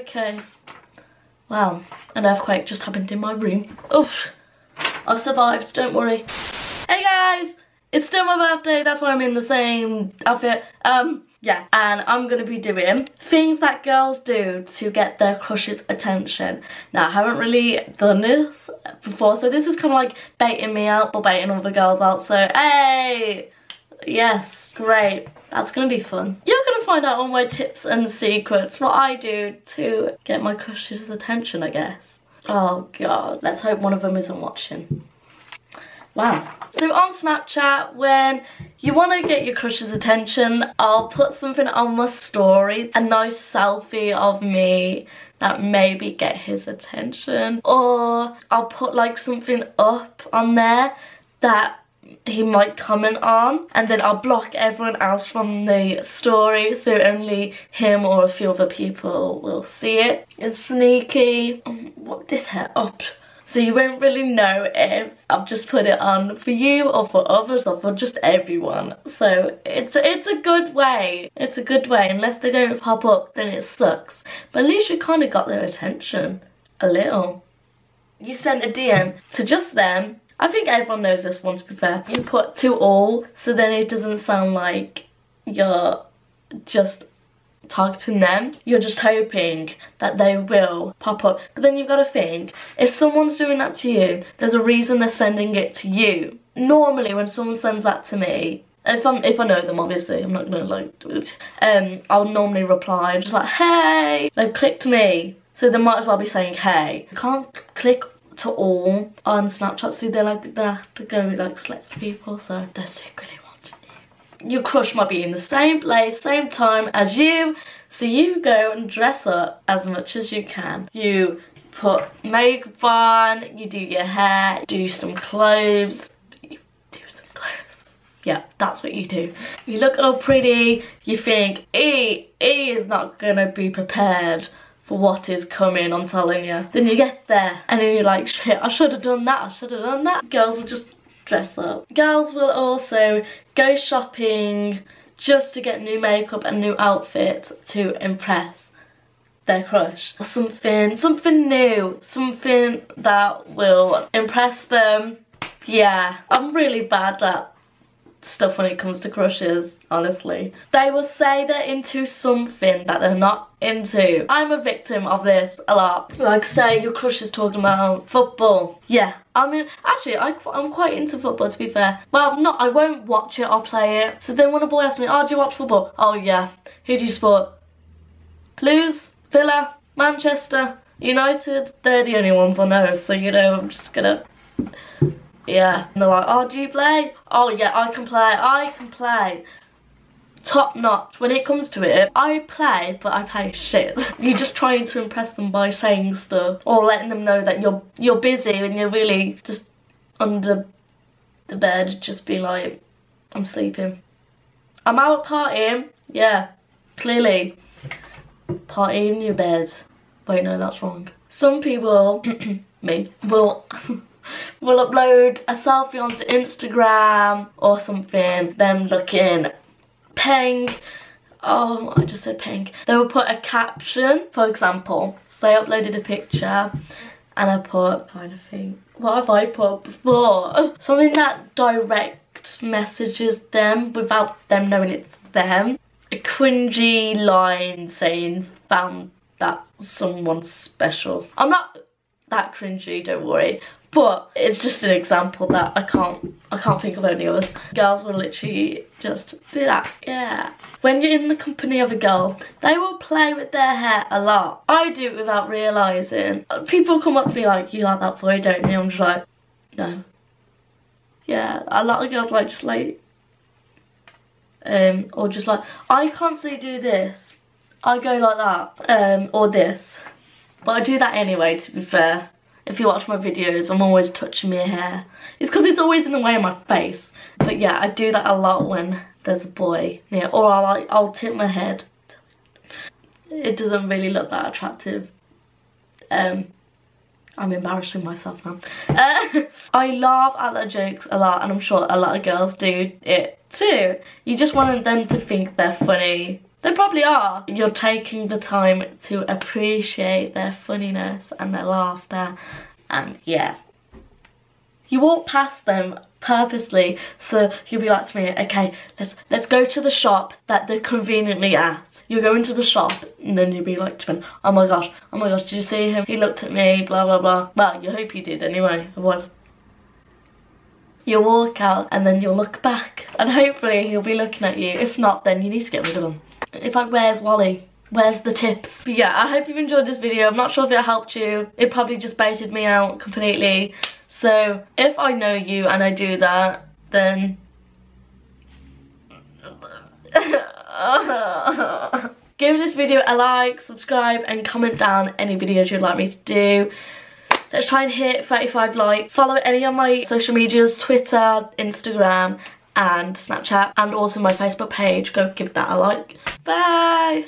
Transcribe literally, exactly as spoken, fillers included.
Okay. Wow, an earthquake just happened in my room. Oof. I've survived, don't worry. Hey guys, it's still my birthday, that's why I'm in the same outfit. Um, yeah, and I'm gonna be doing things that girls do to get their crush's attention. Now, I haven't really done this before, so this is kind of like baiting me out, but baiting all the girls out, so hey! Yes, great. That's gonna be fun. You're gonna find out all my tips and secrets, what I do to get my crush's attention, I guess. Oh god, let's hope one of them isn't watching. Wow. So on Snapchat, when you want to get your crush's attention, I'll put something on my story, a nice selfie of me that maybe get his attention, or I'll put like something up on there that he might comment on, and then I'll block everyone else from the story so only him or a few other people will see it. It's sneaky. Oh, what this hair up, so you won't really know if I've just put it on for you or for others or for just everyone. So it's it's a good way. It's a good way. Unless they don't pop up, then it sucks. But at least you kind of got their attention a little. You sent a D M to just them. I think everyone knows this one, to be fair. You put to all, so then it doesn't sound like you're just targeting them. You're just hoping that they will pop up. But then you've got to think, if someone's doing that to you, there's a reason they're sending it to you. Normally, when someone sends that to me, if I'm if I know them, obviously, I'm not gonna like do it. Um, I'll normally reply. I'm just like, hey, they've clicked me, so they might as well be saying hey. You can't click to all on Snapchat, so they like they have to go with like select people, so they're secretly watching you. Your crush might be in the same place, same time as you, so you go and dress up as much as you can. You put makeup on, you do your hair, do some clothes, you do some clothes. Yeah, that's what you do. You look all pretty. You think, E E is not gonna be prepared for what is coming, I'm telling you. Then you get there, and then you're like, shit, I should have done that, I should have done that. Girls will just dress up. Girls will also go shopping just to get new makeup and new outfits to impress their crush. Or something, something new, something that will impress them. Yeah, I'm really bad at stuff when it comes to crushes, honestly. They will say they're into something that they're not into. I'm a victim of this a lot. Like, say your crush is talking about football. Yeah, I mean, actually, I, I'm quite into football, to be fair. Well, not, I won't watch it, I'll play it. So then when a boy asks me, oh, do you watch football? Oh, yeah. Who do you support? Blues, Villa, Manchester, United. They're the only ones I know, so, you know, I'm just gonna... Yeah, and they're like, oh, do you play? Oh, yeah, I can play, I can play. Top notch. When it comes to it, I play, but I play shit. You're just trying to impress them by saying stuff or letting them know that you're you're busy and you're really just under the bed, just be like, I'm sleeping. I'm out partying. Yeah, clearly. Party in your bed. Wait, no, that's wrong. Some people, me, will... will upload a selfie onto Instagram or something, them looking pink. Oh, I just said pink. They will put a caption, for example. So I uploaded a picture and I put, kind of thing, what have I put before? Something that direct messages them without them knowing it's them. A cringy line saying, found that someone special. I'm not that cringy, don't worry. But it's just an example that I can't I can't think of any others. Girls will literally just do that, yeah. When you're in the company of a girl, they will play with their hair a lot. I do it without realising. People come up to me like, you like that boy, don't you? I'm just like, no. Yeah, a lot of girls like just like, um, or just like, I can't see do this. I go like that, um, or this. But I do that anyway, to be fair. If you watch my videos, I'm always touching my hair. It's because it's always in the way of my face. But yeah, I do that a lot when there's a boy near. Or I'll, like, I'll tip my head. It doesn't really look that attractive. Um, I'm embarrassing myself now. Uh, I laugh at the jokes a lot, and I'm sure a lot of girls do it too. You just want them to think they're funny. They probably are. You're taking the time to appreciate their funniness and their laughter, and yeah. You walk past them purposely, so you'll be like to me, okay, let's let's go to the shop that they're conveniently at. You'll go into the shop and then you'll be like to me, oh my gosh, oh my gosh, did you see him? He looked at me, blah blah blah. Well, you hope you did anyway, otherwise. You'll walk out and then you'll look back and hopefully he'll be looking at you. If not, then you need to get rid of him. It's like, where's Wally? Where's the tips? But yeah, I hope you've enjoyed this video. I'm not sure if it helped you. It probably just baited me out completely. So if I know you and I do that, then give this video a like, subscribe and comment down any videos you'd like me to do. Let's try and hit thirty-five likes. Follow any of my social medias, Twitter, Instagram and Snapchat, and also my Facebook page. Go give that a like. Bye!